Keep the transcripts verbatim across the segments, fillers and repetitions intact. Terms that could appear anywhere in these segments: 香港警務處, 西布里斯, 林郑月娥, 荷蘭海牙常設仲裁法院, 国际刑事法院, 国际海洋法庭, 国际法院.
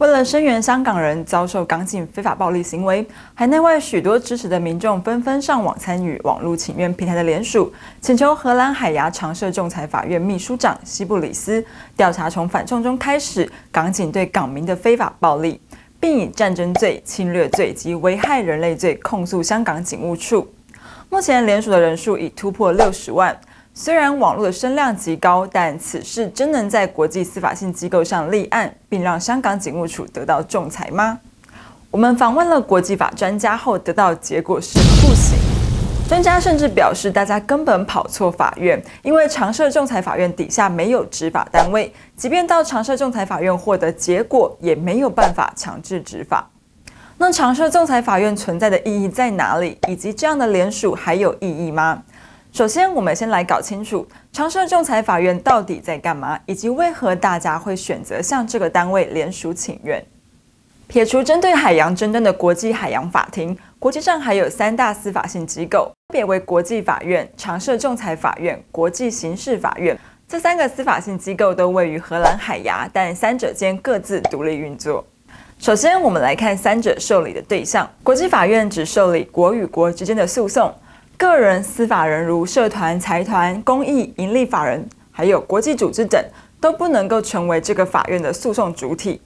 为了声援香港人遭受港警非法暴力行为，海内外许多支持的民众纷纷上网参与网络请愿平台的联署，请求荷兰海牙常设仲裁法院秘书长西布里斯调查从反送中开始港警对港民的非法暴力，并以战争罪、侵略罪及危害人类罪控诉香港警务处。目前联署的人数已突破六十万。 虽然网络的声量极高，但此事真能在国际司法性机构上立案，并让香港警务处得到仲裁吗？我们访问了国际法专家后，得到结果是不行。专家甚至表示，大家根本跑错法院，因为常设仲裁法院底下没有执法单位，即便到常设仲裁法院获得结果，也没有办法强制执法。那常设仲裁法院存在的意义在哪里？以及这样的联署还有意义吗？ 首先，我们先来搞清楚常设仲裁法院到底在干嘛，以及为何大家会选择向这个单位联署请愿。撇除针对海洋争端的国际海洋法庭，国际上还有三大司法性机构，分别为国际法院、常设仲裁法院、国际刑事法院。这三个司法性机构都位于荷兰海牙，但三者间各自独立运作。 首先，我们来看三者受理的对象。国际法院只受理国与国之间的诉讼，个人、司法人如社团、财团、公益、盈利法人，还有国际组织等，都不能够成为这个法院的诉讼主体。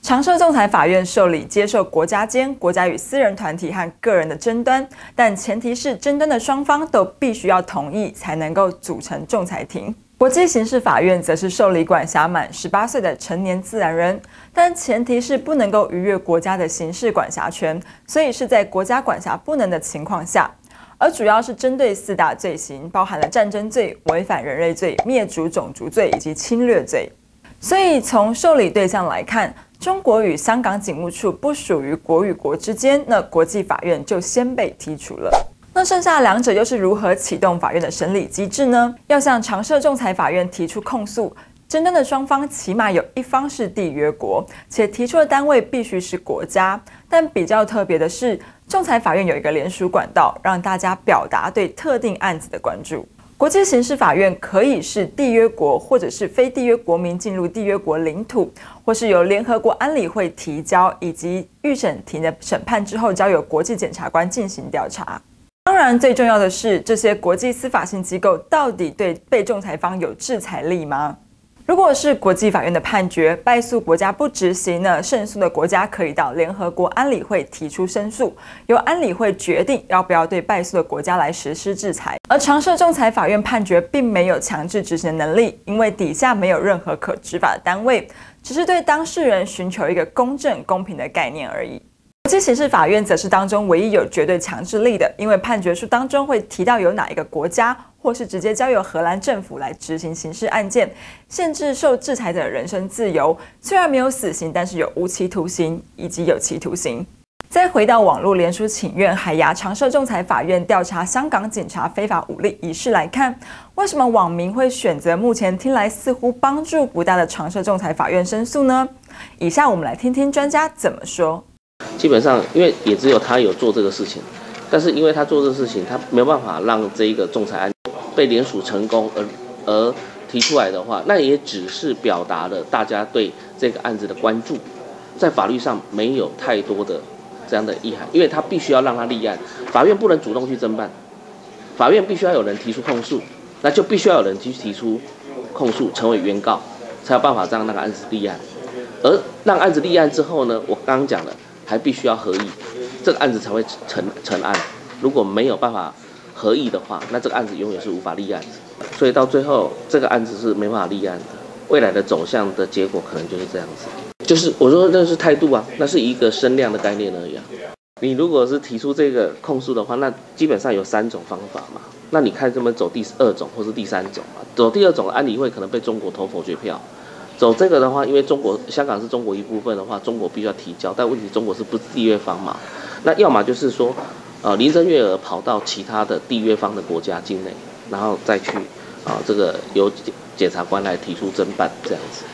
常设仲裁法院受理接受国家间、国家与私人团体和个人的争端，但前提是争端的双方都必须要同意，才能够组成仲裁庭。 国际刑事法院则是受理管辖满十八岁的成年自然人，但前提是不能够逾越国家的刑事管辖权，所以是在国家管辖不能的情况下。而主要是针对四大罪行，包含了战争罪、违反人类罪、灭族种族罪以及侵略罪。所以从受理对象来看，中国与香港警务处不属于国与国之间，那国际法院就先被剔除了。 那剩下两者又是如何启动法院的审理机制呢？要向常设仲裁法院提出控诉，争端的双方起码有一方是缔约国，且提出的单位必须是国家。但比较特别的是，仲裁法院有一个联署管道，让大家表达对特定案子的关注。国际刑事法院可以是缔约国或者是非缔约国民进入缔约国领土，或是由联合国安理会提交，以及预审庭的审判之后，交由国际检察官进行调查。 当然，最重要的是，这些国际司法性机构到底对被仲裁方有制裁力吗？如果是国际法院的判决，败诉国家不执行呢，胜诉的国家可以到联合国安理会提出申诉，由安理会决定要不要对败诉的国家来实施制裁。而常设仲裁法院判决并没有强制执行的能力，因为底下没有任何可执法的单位，只是对当事人寻求一个公正公平的概念而已。 国际刑事法院则是当中唯一有绝对强制力的，因为判决书当中会提到有哪一个国家，或是直接交由荷兰政府来执行刑事案件，限制受制裁者的人身自由。虽然没有死刑，但是有无期徒刑以及有期徒刑。再回到网络联署请愿海牙常设仲裁法院调查香港警察非法武力一事来看，为什么网民会选择目前听来似乎帮助不大的常设仲裁法院申诉呢？以下我们来听听专家怎么说。 基本上，因为也只有他有做这个事情，但是因为他做这个事情，他没有办法让这一个仲裁案被联署成功而，而而提出来的话，那也只是表达了大家对这个案子的关注，在法律上没有太多的这样的意涵，因为他必须要让他立案，法院不能主动去侦办，法院必须要有人提出控诉，那就必须要有人去提出控诉，成为原告，才有办法让那个案子立案，而让案子立案之后呢，我刚刚讲了。 还必须要合议，这个案子才会成成案。如果没有办法合议的话，那这个案子永远是无法立案的。所以到最后，这个案子是没办法立案的。未来的走向的结果可能就是这样子。就是我说那是态度啊，那是一个声量的概念而已啊。你如果是提出这个控诉的话，那基本上有三种方法嘛。那你看这么走第二种或是第三种嘛？走第二种，安理会可能被中国投否决票。 走这个的话，因为中国香港是中国一部分的话，中国必须要提交，但问题中国是不是缔约方嘛？那要么就是说，呃，林郑月娥跑到其他的缔约方的国家境内，然后再去啊、呃，这个由检察官来提出侦办这样子。